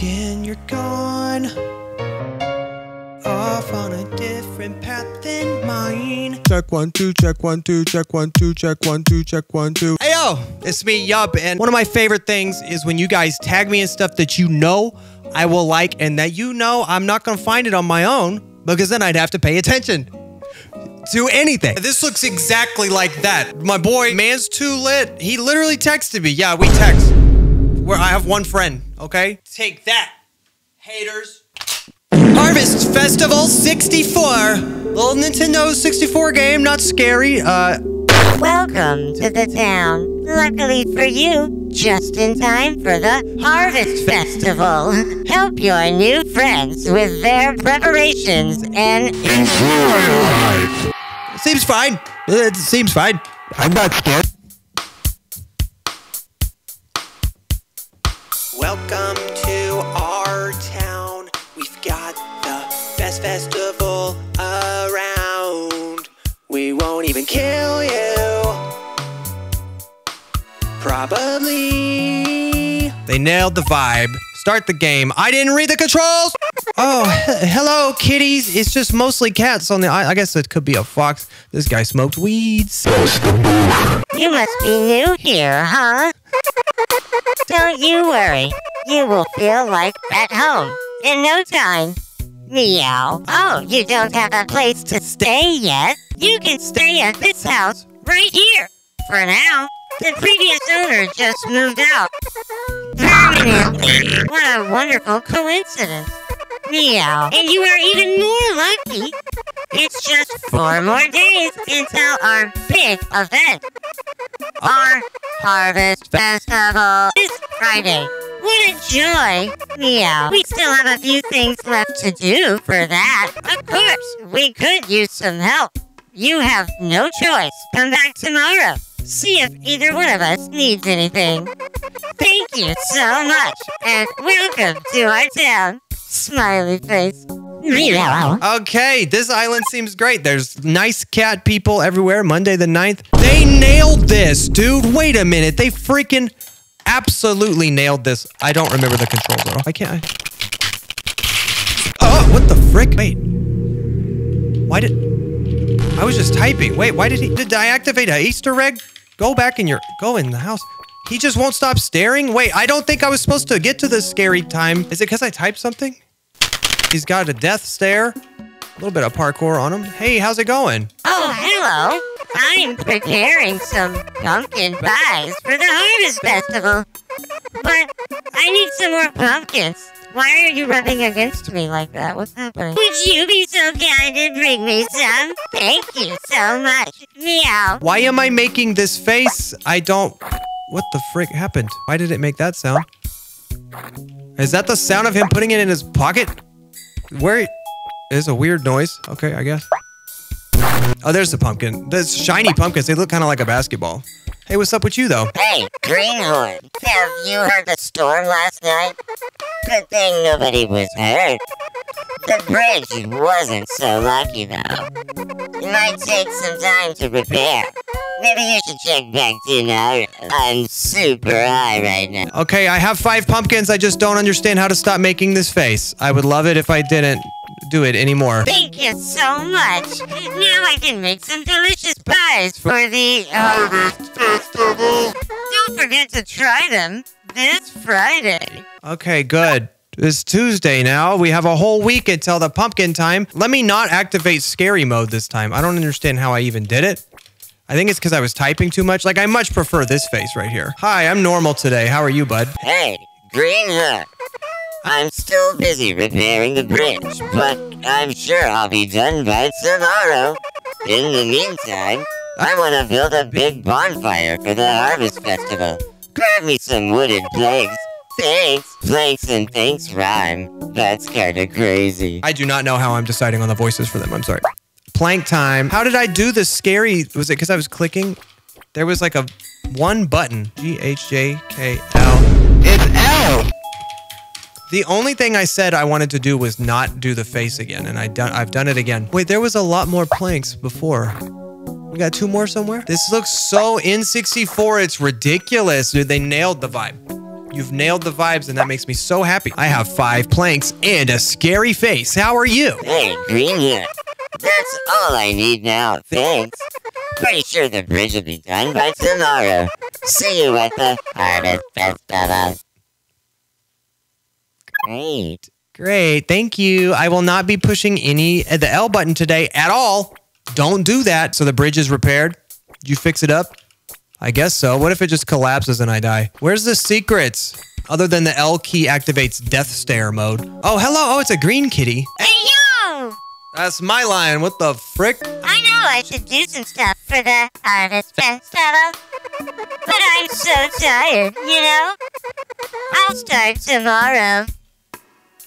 thinking you're gone, off on a different path than mine. Check 1 2, check 1 2, check 1 2, check 1 2, check 1 2. Hey yo, it's me Yup, and one of my favorite things is when you guys tag me in stuff that you know I will like and that you know I'm not gonna find it on my own, because then I'd have to pay attention to anything. This looks exactly like that. My boy, Man's Too Lit, he literally texted me. Yeah, we text. Where I have one friend, okay? Take that, haters. Harvest Festival 64. Little Nintendo 64 game, not scary. Welcome to the town. Luckily for you, just in time for the Harvest Festival. Help your new friends with their preparations and enjoy life. Seems fine. It seems fine. I'm not scared. Welcome to our town. We've got the best festival around. We won't even kill you. Probably. They nailed the vibe. Start the game. I didn't read the controls. Oh, hello, kitties. It's just mostly cats on the I guess it could be a fox. This guy smoked weeds. You must be new here, huh? Don't you worry. You will feel like at home in no time. Meow. Oh, you don't have a place to stay yet? You can stay at this house right here. For now, the previous owner just moved out. Permanently. What a wonderful coincidence. Meow. And you are even more lucky. It's just 4 more days until our big event. Our Harvest Festival is Friday. What a joy. Meow. We still have a few things left to do for that. Of course, we could use some help. You have no choice. Come back tomorrow. See if either one of us needs anything. Thank you so much, and welcome to our town. Smiley face. Okay, this island seems great. There's nice cat people everywhere. Monday the 9th. They nailed this, dude. Wait a minute. They freaking absolutely nailed this. I don't remember the controls at all. I can't. Oh, what the frick? Wait. Why did... I was just typing. Wait, why did he... Did I activate an Easter egg? Go back in your... Go in the house. He just won't stop staring? Wait, I don't think I was supposed to get to this scary time. Is it because I typed something? He's got a death stare. A little bit of parkour on him. Hey, how's it going? Oh, hello. I'm preparing some pumpkin pies for the Harvest Festival. But I need some more pumpkins. Why are you rubbing against me like that? What's happening? Would you be so kind to bring me some? Thank you so much. Meow. Why am I making this face? I don't... What the frick happened? Why did it make that sound? Is that the sound of him putting it in his pocket? Where is a weird noise? Okay, I guess. Oh, there's the pumpkin. There's shiny pumpkins. They look kind of like a basketball. Hey, what's up with you, though? Hey, Greenhorn. Have you heard the storm last night? Good thing nobody was hurt. The bridge wasn't so lucky, though. It might take some time to repair. Maybe you should check back in now. I'm super high right now. Okay, I have 5 pumpkins. I just don't understand how to stop making this face. I would love it if I didn't do it anymore. Thank you so much. Now I can make some delicious pies for the Harvest Festival. Don't forget to try them this Friday. Okay, good. It's Tuesday now. We have a whole week until the pumpkin time. Let me not activate scary mode this time. I don't understand how I even did it. I think it's because I was typing too much. Like, I much prefer this face right here. Hi, I'm normal today. How are you, bud? Hey, Greenhorn. I'm still busy repairing the bridge, but I'm sure I'll be done by tomorrow. In the meantime, I want to build a big bonfire for the Harvest Festival. Grab me some wooden planks. Thanks. Planks and thanks rhyme. That's kind of crazy. I do not know how I'm deciding on the voices for them. I'm sorry. Plank time. How did I do this scary? Was it because I was clicking? There was like a one button. G-H-J-K-L. It's L! The only thing I said I wanted to do was not do the face again, and I've done it again. Wait, there was a lot more planks before. We got 2 more somewhere? This looks so N64, it's ridiculous. Dude, they nailed the vibe. You've nailed the vibes, and that makes me so happy. I have 5 planks and a scary face. How are you? Hey, Green. That's all I need now. Thanks. Pretty sure the bridge will be done by tomorrow. See you at the Harvest Festival. Great. Thank you. I will not be pushing the L button today at all. Don't do that. So the bridge is repaired. Did you fix it up? I guess so. What if it just collapses and I die? Where's the secrets? Other than the L key activates death stare mode. Oh, hello. Oh, it's a green kitty. Hey, yo! That's my lion. What the frick? I know I should do some stuff for the Harvest Festival, but I'm so tired, you know? I'll start tomorrow.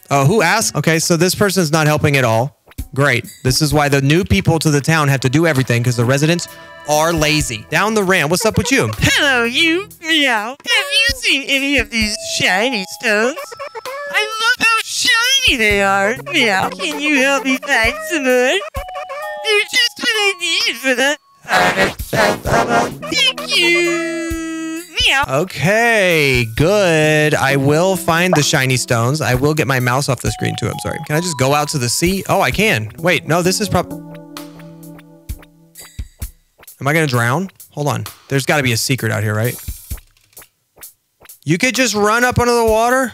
Oh, who asked? Okay, so this person's not helping at all. Great. This is why the new people to the town have to do everything, because the residents are lazy. Down the ramp. What's up with you? Hello, you, meow. Have you seen any of these shiny stones? I love how shiny they are, meow. Can you help me find some more? They're just what I need for the Harvest Festival. Thank you. Okay, good. I will find the shiny stones. I will get my mouse off the screen too. I'm sorry. Can I just go out to the sea? Oh, I can. Wait, no, this is probably... Am I going to drown? Hold on. There's got to be a secret out here, right? You could just run up under the water?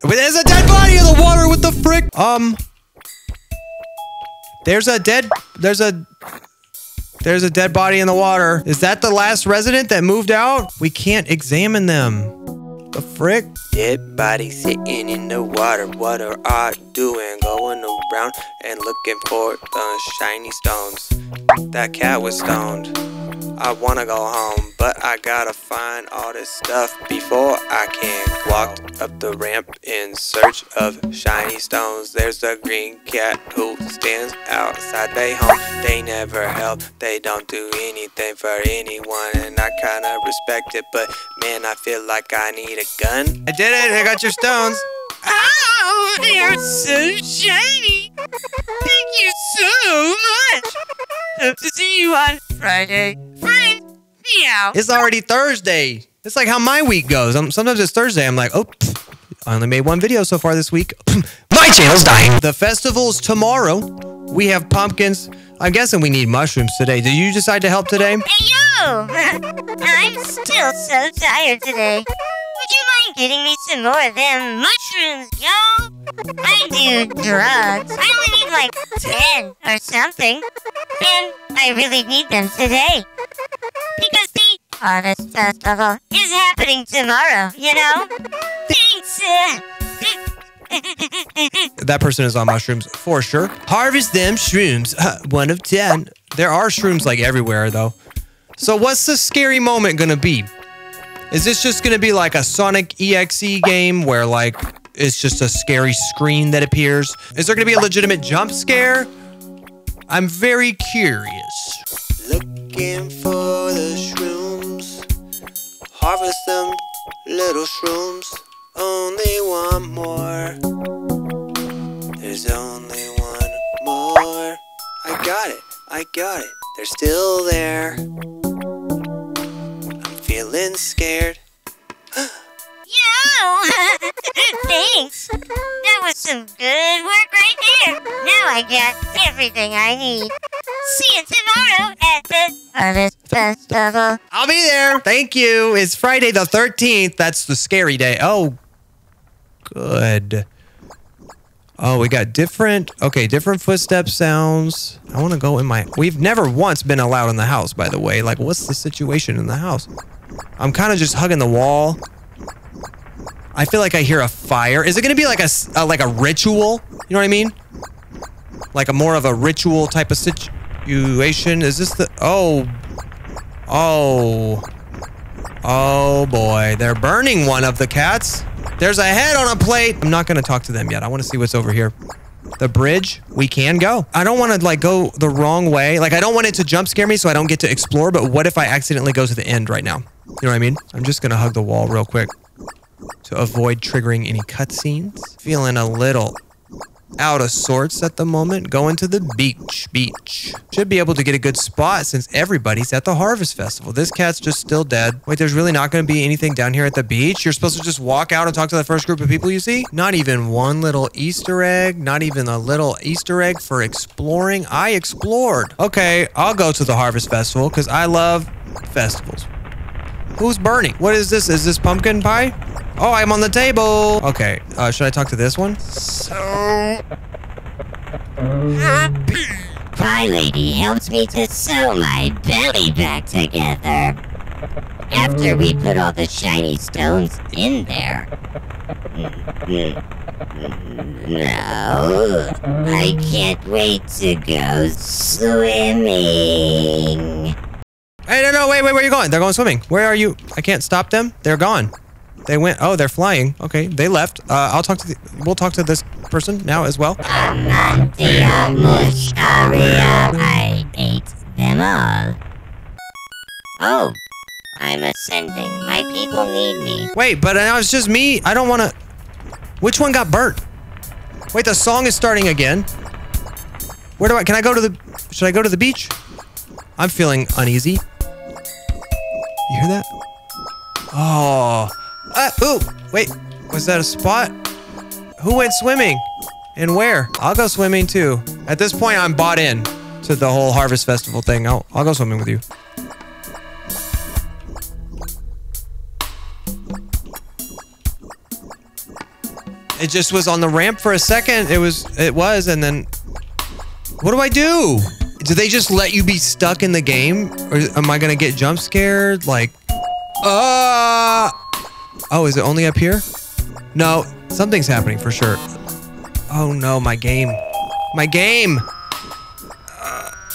There's a dead body in the water! What the frick? There's a dead body in the water. Is that the last resident that moved out? We can't examine them. The frick? Dead body sitting in the water. What are I doing? Going around and looking for the shiny stones. That cat was stoned. I wanna go home, but I gotta find all this stuff before I can. Walked up the ramp in search of shiny stones. There's a green cat who stands outside they home. They never help, they don't do anything for anyone, and I kinda respect it, but man, I feel like I need a gun. I did it, I got your stones. Oh, they are so shiny. Thank you so much. Hope to see you on Friday. Friday. Meow. It's already Thursday. It's like how my week goes. Sometimes it's Thursday. I'm like, oh, I only made 1 video so far this week. My channel's dying. The festival's tomorrow. We have pumpkins. I'm guessing we need mushrooms today. Did you decide to help today? Hey, yo. I'm still so tired today. Would you mind getting me some more of them mushrooms, yo? I do drugs. I only need like 10 or something. And I really need them today. Because the Harvest Festival is happening tomorrow, you know? Thanks. That person is on mushrooms for sure. Harvest them shrooms. 1 of 10. There are shrooms like everywhere though. So what's the scary moment gonna be? Is this just going to be like a Sonic EXE game where like it's just a scary screen that appears? Is there going to be a legitimate jump scare? I'm very curious. Looking for the shrooms. Harvest them little shrooms. Only 1 more. There's only 1 more. I got it. I got it. They're still there. Feeling scared. Yo! Thanks! That was some good work right there! Now I got everything I need. See you tomorrow at the Harvest Festival. I'll be there! Thank you! It's Friday the 13th. That's the scary day. Oh, good. Oh, we got different footstep sounds. I want to go in my... We've never once been allowed in the house, by the way. Like, what's the situation in the house? I'm kind of just hugging the wall. I feel like I hear a fire. Is it going to be like a ritual? You know what I mean? Like a more of a ritual type of situation. Is this the... Oh. Oh. Oh, boy. They're burning one of the cats. There's a head on a plate. I'm not going to talk to them yet. I want to see what's over here. The bridge, we can go. I don't want to like go the wrong way. Like I don't want it to jump scare me so I don't get to explore, but what if I accidentally go to the end right now? You know what I mean? I'm just going to hug the wall real quick to avoid triggering any cutscenes. Feeling a little out of sorts at the moment, going to the beach. Should be able to get a good spot since everybody's at the Harvest Festival. This cat's just still dead. Wait, there's really not going to be anything down here at the beach? You're supposed to just walk out and talk to the first group of people you see? Not even one little Easter egg, not even a little Easter egg for exploring. I explored. Okay, I'll go to the Harvest Festival because I love festivals. Who's burning? What is this? Is this pumpkin pie? Oh, I'm on the table. Okay, should I talk to this one? So happy. Pie lady helped me to sew my belly back together after we put all the shiny stones in there. No, I can't wait to go swimming. Hey, no, wait, where are you going? They're going swimming. Where are you? I can't stop them. They're gone. They went. Oh, they're flying. Okay, they left. I'll talk to we'll talk to this person now as well. I ate them all. Oh, I'm ascending. My people need me. Wait, but now it's just me. I don't want to. Which one got burnt? Wait, the song is starting again. Where do I? Can I go to the? Should I go to the beach? I'm feeling uneasy. You hear that? Oh. Ooh, wait, was that a spot? Who went swimming? And where? I'll go swimming too. At this point, I'm bought in to the whole Harvest Festival thing. I'll go swimming with you. It just was on the ramp for a second. It was, and then, what do I do? Do they just let you be stuck in the game? Or am I gonna get jump scared? Like, oh, is it only up here? No, something's happening for sure. Oh no, my game. My game!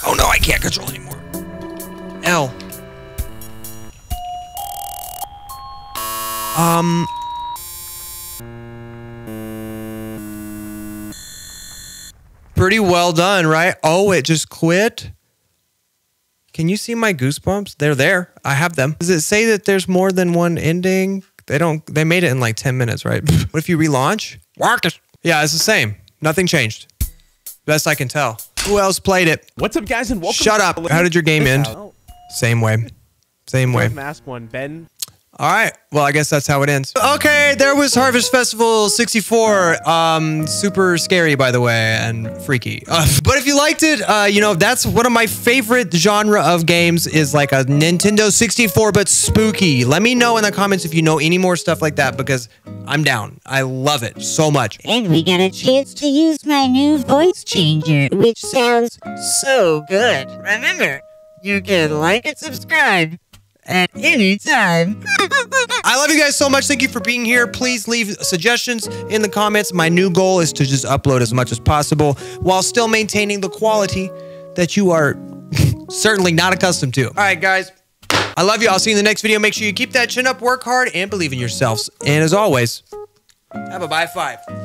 Oh no, I can't control anymore. L. Pretty well done, right? Oh, it just quit? Can you see my goosebumps? They're there. I have them. Does it say that there's more than one ending? They made it in like 10 minutes, right? What if you relaunch? Yeah, it's the same. Nothing changed. Best I can tell. Who else played it? What's up, guys, and welcome. Shut up. How did your game end? Same way. Same way. Mask one, Ben. All right. Well, I guess that's how it ends. Okay, there was Harvest Festival 64. Super scary, by the way, and freaky. But if you liked it, you know, that's one of my favorite genre of games is like a Nintendo 64, but spooky. Let me know in the comments if you know any more stuff like that, because I'm down. I love it so much. And we got a chance to use my new voice changer, which sounds so good. Remember, you can like and subscribe at any time. I love you guys so much. Thank you for being here. Please leave suggestions in the comments. My new goal is to just upload as much as possible while still maintaining the quality that you are certainly not accustomed to. All right, guys. I love you. I'll see you in the next video. Make sure you keep that chin up, work hard, and believe in yourselves. And as always, have a bye five.